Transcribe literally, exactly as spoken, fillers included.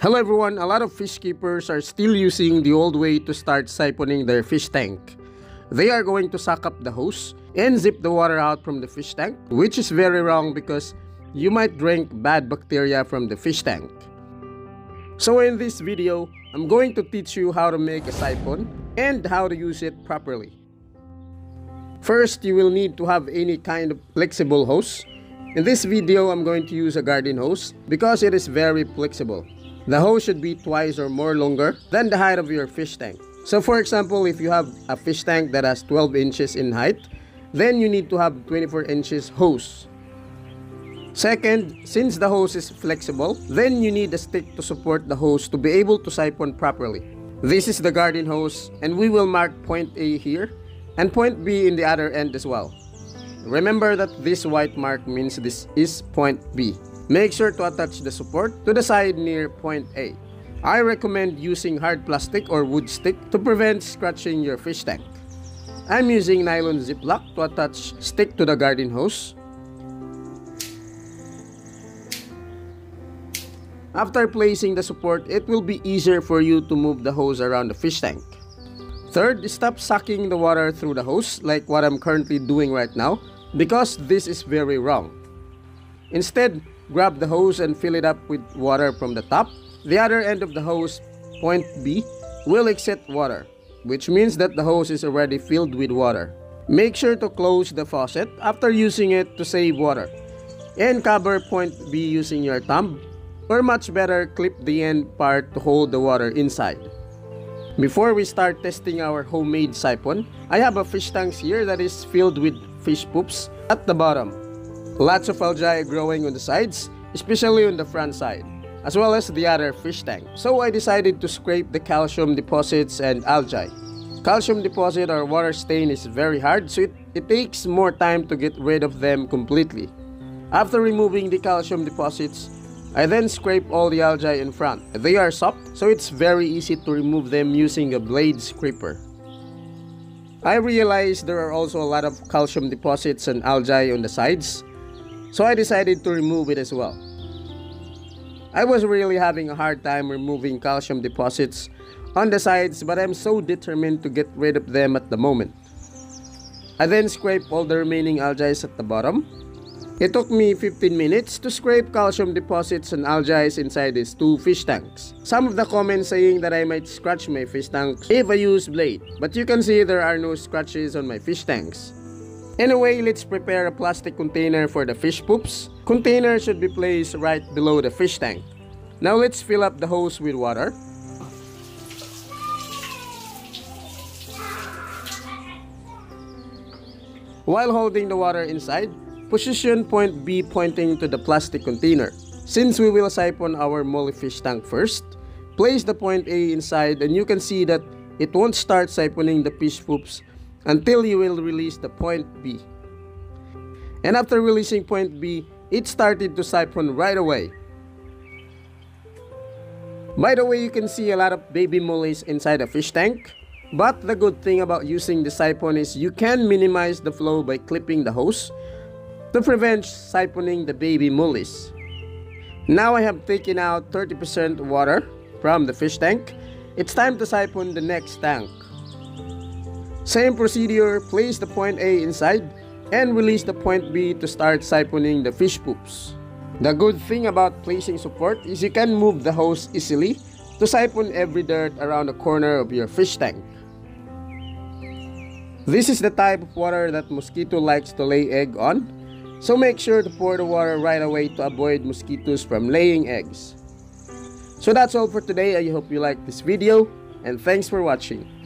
Hello everyone, a lot of fish keepers are still using the old way to start siphoning their fish tank. They are going to suck up the hose and zip the water out from the fish tank, which is very wrong because you might drink bad bacteria from the fish tank. So in this video, I'm going to teach you how to make a siphon and how to use it properly. First, you will need to have any kind of flexible hose. In this video, I'm going to use a garden hose because it is very flexible. The hose should be twice or more longer than the height of your fish tank. So for example, if you have a fish tank that has twelve inches in height, then you need to have twenty-four inches hose. Second, since the hose is flexible, then you need a stick to support the hose to be able to siphon properly. This is the garden hose, and we will mark point A here and point B in the other end as well. Remember that this white mark means this is point B. Make sure to attach the support to the side near point A. I recommend using hard plastic or wood stick to prevent scratching your fish tank. I'm using nylon ziplock to attach stick to the garden hose. After placing the support, it will be easier for you to move the hose around the fish tank. Third, stop sucking the water through the hose like what I'm currently doing right now because this is very wrong. Instead, grab the hose and fill it up with water from the top. The other end of the hose, point B, will exit water, which means that the hose is already filled with water. Make sure to close the faucet after using it to save water. And cover point B using your thumb, or much better, clip the end part to hold the water inside. Before we start testing our homemade siphon, I have a fish tank here that is filled with fish poops at the bottom. Lots of algae growing on the sides, especially on the front side, as well as the other fish tank. So I decided to scrape the calcium deposits and algae. Calcium deposit or water stain is very hard, so it, it takes more time to get rid of them completely. After removing the calcium deposits, I then scrape all the algae in front. They are soft, so it's very easy to remove them using a blade scraper. I realized there are also a lot of calcium deposits and algae on the sides, so I decided to remove it as well. I was really having a hard time removing calcium deposits on the sides, but I'm so determined to get rid of them at the moment. I then scrape all the remaining algae at the bottom. It took me fifteen minutes to scrape calcium deposits and algae inside these two fish tanks. Some of the comments saying that I might scratch my fish tanks if I use blade, but you can see there are no scratches on my fish tanks. Anyway, let's prepare a plastic container for the fish poops. Container should be placed right below the fish tank. Now let's fill up the hose with water. While holding the water inside, position point B pointing to the plastic container. Since we will siphon our molly fish tank first, place the point A inside, and you can see that it won't start siphoning the fish poops until you will release the point B. And after releasing point B, it started to siphon right away. By the way, you can see a lot of baby mollies inside a fish tank, but the good thing about using the siphon is you can minimize the flow by clipping the hose to prevent siphoning the baby mollies. Now I have taken out thirty percent water from the fish tank. It's time to siphon the next tank. Same procedure, place the point A inside and release the point B to start siphoning the fish poops. The good thing about placing support is you can move the hose easily to siphon every dirt around the corner of your fish tank. This is the type of water that mosquito likes to lay egg on, so make sure to pour the water right away to avoid mosquitoes from laying eggs. So that's all for today. I hope you liked this video, and thanks for watching.